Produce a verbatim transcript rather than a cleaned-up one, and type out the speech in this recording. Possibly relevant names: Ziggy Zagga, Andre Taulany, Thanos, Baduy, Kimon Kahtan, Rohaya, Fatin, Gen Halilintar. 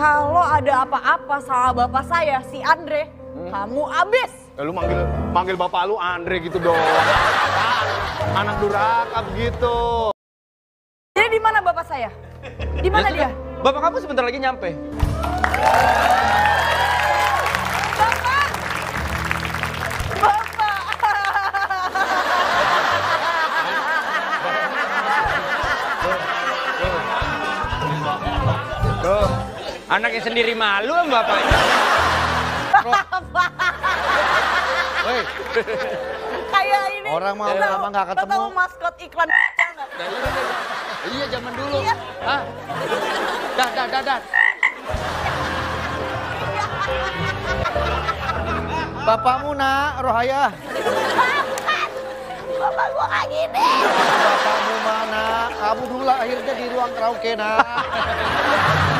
Kalau ada apa-apa sama bapak saya, si Andre, hmm? kamu abis. Ya, lu manggil manggil bapak lu Andre gitu dong. Anak durhaka begitu. Jadi di mana bapak saya? Di mana dia? Bapak kamu sebentar lagi nyampe. Bapak! Bapak! Tuh, anaknya sendiri malu sama bapaknya. Bapak! Woi. Kayak ini. Orang mau lama nggak ketemu. Tahu maskot iklan enggak? Iya, zaman dulu. Hah? Dah, dah, dah, dah. Bapakmu nak, Rohaya. Bapak gua kayak gini. Bapakmu mana? Kamu dulu lahirnya di ruang karaoke nak.